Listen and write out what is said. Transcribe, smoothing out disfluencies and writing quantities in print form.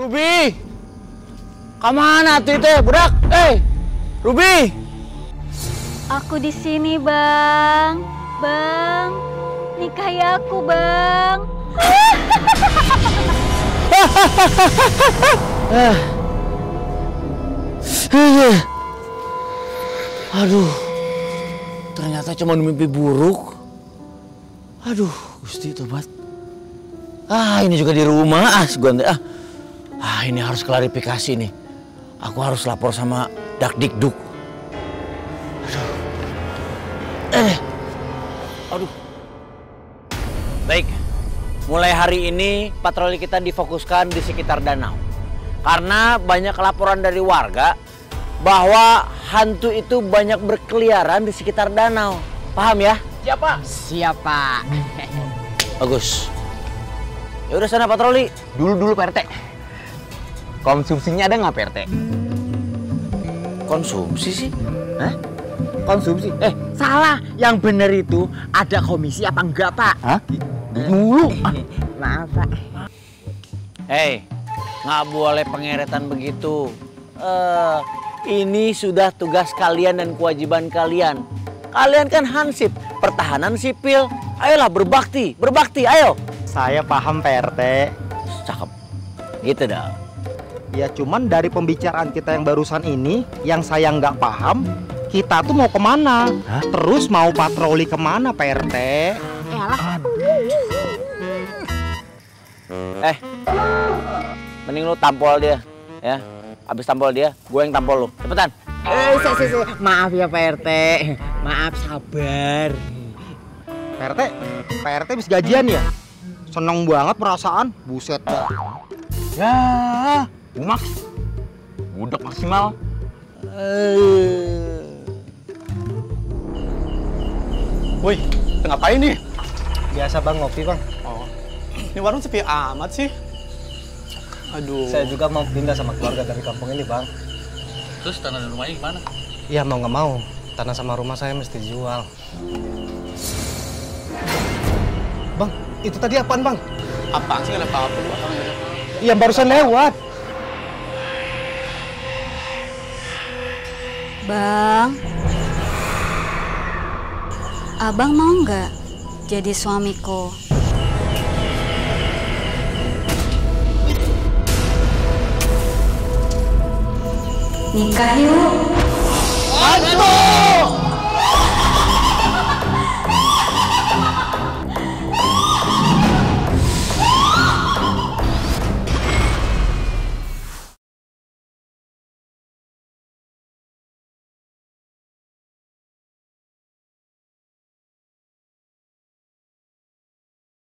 Ruby, kamana tuh teh budak? Ruby. Aku di sini, Bang. Bang, nikahi aku, Bang. Aduh, ternyata cuma mimpi buruk. Aduh, Gusti tobat. Ini juga di rumah. Ini harus klarifikasi nih. Aku harus lapor sama Dakdikduk. Aduh. Baik. Mulai hari ini patroli kita difokuskan di sekitar danau. Karena banyak laporan dari warga bahwa hantu itu banyak berkeliaran di sekitar danau. Paham ya? Siapa? Siapa? Bagus. Ya udah sana patroli. Dulu Pak RT. Konsumsinya ada nggak Pak RT? Konsumsi sih? Hah? Konsumsi? Salah. Yang bener itu ada komisi apa enggak Pak? Hah? Mulu. Maaf Pak. Nggak boleh pengeretan begitu. Ini sudah tugas kalian dan kewajiban kalian. Kalian kan hansip, pertahanan sipil. Ayolah berbakti, berbakti, ayo. Saya paham Pak RT. Cakep, gitu dah. Ya cuman dari pembicaraan kita yang barusan ini, yang saya nggak paham, kita tuh mau kemana? Hah? Terus mau patroli kemana Pak RT? Mending lu tampol dia, ya. Abis tampol dia, gue yang tampol lu. Cepetan. Maaf ya Pak RT. Maaf, sabar. Pak RT bisa gajian ya? Seneng banget perasaan. Buset. Ya, Umaks. Budak maksimal. Woi, ngapain nih? Biasa Bang, ngopi Bang. Oh. Ini warung sepi amat sih. Aduh. Saya juga mau pindah sama keluarga dari kampung ini Bang. Terus tanah dan rumahnya gimana? Ya mau nggak mau. Tanah sama rumah saya mesti jual. Bang, itu tadi apaan Bang? Apaan sih? Nggak ada apa-apa. Iya, barusan lewat. Bang, abang mau nggak jadi suamiku? Nikah yuk! Aduh!